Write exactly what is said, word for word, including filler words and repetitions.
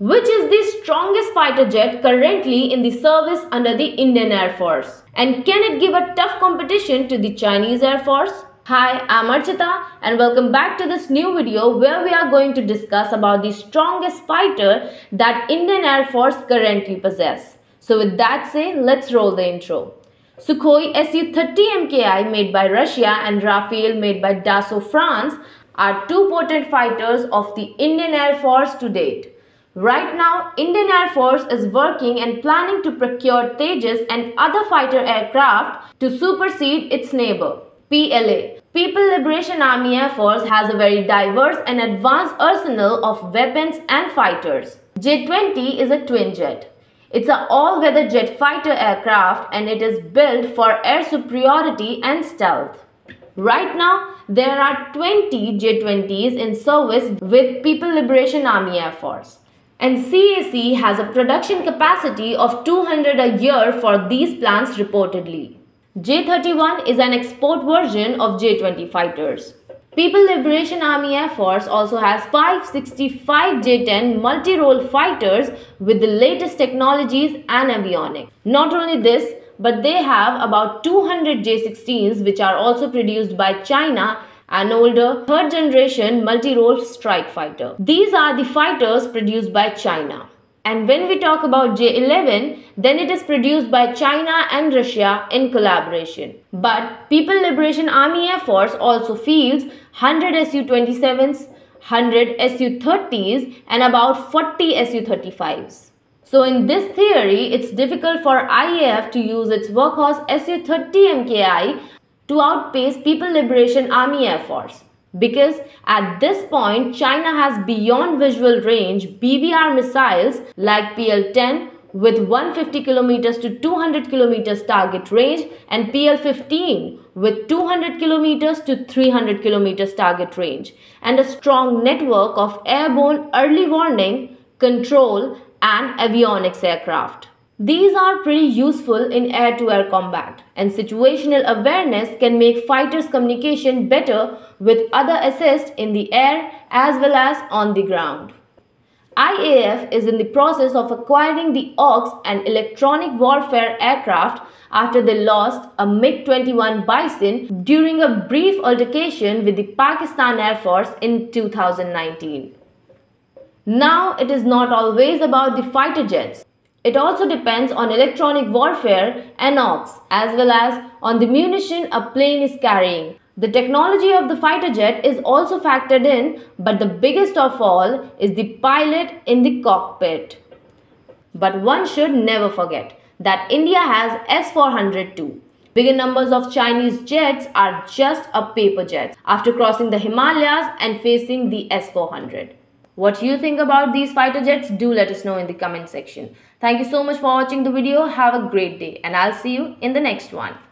which is the strongest fighter jet currently in the service under the Indian Air Force. And can it give a tough competition to the Chinese Air Force? Hi, I'm Archita and welcome back to this new video where we are going to discuss about the strongest fighter that Indian Air Force currently possess. So with that said, let's roll the intro. Sukhoi Su thirty M K I made by Russia and Rafale made by Dassault France are two potent fighters of the Indian Air Force to date. Right now, Indian Air Force is working and planning to procure Tejas and other fighter aircraft to supersede its neighbor, P L A. People Liberation Army Air Force has a very diverse and advanced arsenal of weapons and fighters. J twenty is a twin jet. It's an all-weather jet fighter aircraft and it is built for air superiority and stealth. Right now, there are twenty J twenties in service with People Liberation Army Air Force. And C A C has a production capacity of two hundred a year for these plants reportedly. J thirty-one is an export version of J twenty fighters. People Liberation Army Air Force also has five sixty-five J ten multi-role fighters with the latest technologies and avionics. Not only this, but they have about two hundred J sixteens which are also produced by China, an older third generation multi-role strike fighter. These are the fighters produced by China. And when we talk about J eleven, then it is produced by China and Russia in collaboration. But People Liberation Army Air Force also fields one hundred S U twenty-sevens, one hundred S U thirties and about forty S U thirty-fives. So in this theory, it's difficult for I A F to use its workhorse Su thirty M K I to outpace People Liberation Army Air Force, because at this point China has beyond visual range B V R missiles like P L ten with one hundred fifty kilometers to two hundred kilometers target range and P L fifteen with two hundred kilometers to three hundred kilometers target range, and a strong network of airborne early warning, control and avionics aircraft. These are pretty useful in air-to-air combat, and situational awareness can make fighters' communication better with other assists in the air as well as on the ground. I A F is in the process of acquiring the A U X and electronic warfare aircraft after they lost a MiG twenty-one Bison during a brief altercation with the Pakistan Air Force in two thousand nineteen. Now, it is not always about the fighter jets. It also depends on electronic warfare and A U X as well as on the munition a plane is carrying. The technology of the fighter jet is also factored in, but the biggest of all is the pilot in the cockpit. But one should never forget that India has S four hundred too. Bigger numbers of Chinese jets are just a paper jet after crossing the Himalayas and facing the S four hundred. What you think about these fighter jets, do let us know in the comment section. Thank you so much for watching the video. Have a great day and I'll see you in the next one.